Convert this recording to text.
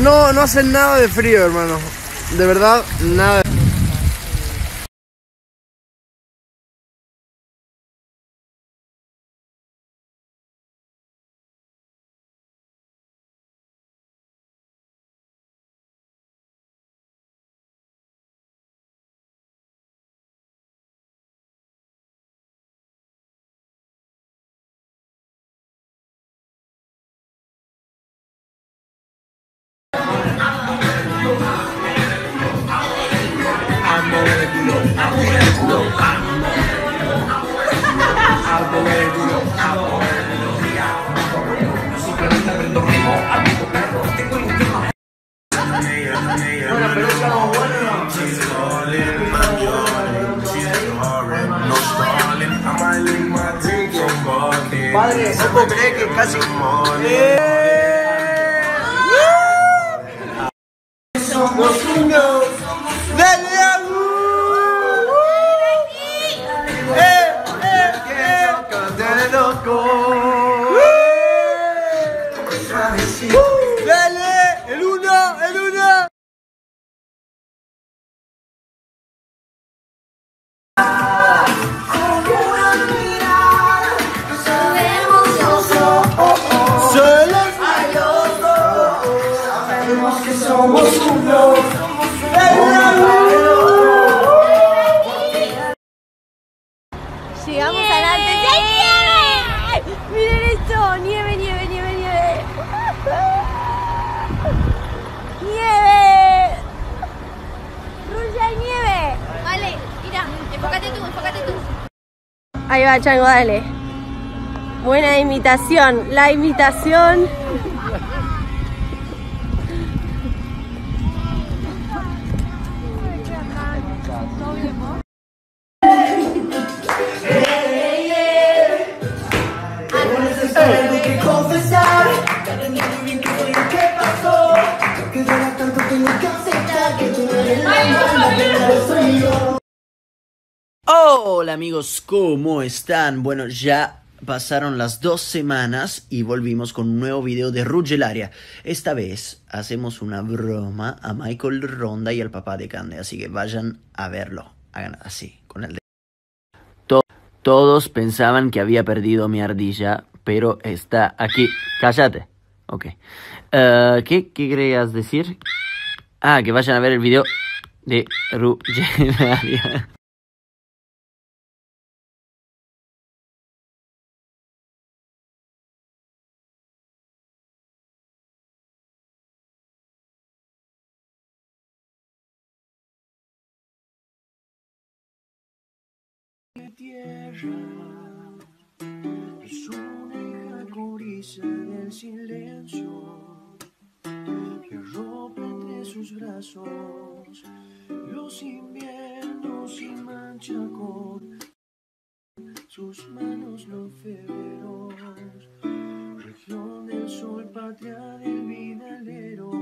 No hace nada de frío, hermano. De verdad, nada de frío. Padre, no puedo creer que casi... ¡Somos unos! ¡Dale a uno! ¡Dale! ¡El uno! ¡El uno! Somos uno. Llegamos nieve. Adelante. ¡Ya nieve! Miren esto, nieve, nieve, nieve, nieve. Nieve. Rulla y nieve. Vale, mira, enfócate tú, enfócate tú. Ahí va, Chango, dale. Buena imitación, la imitación. Hola amigos, ¿cómo están? Bueno, ya pasaron las 2 semanas y volvimos con un nuevo video de Rugelaria. Esta vez hacemos una broma a Michael Ronda y al papá de Candy, así que vayan a verlo. Hagan así, con el dedo. Todos pensaban que había perdido mi ardilla, pero está aquí. ¡Cállate! Ok. ¿Qué querías decir? Ah, que vayan a ver el video de Rugelaria. Tierra es una hija coriza del silencio que arropa entre sus brazos los inviernos y mancha con sus manos los feveros, región del sol, patria del vinalero.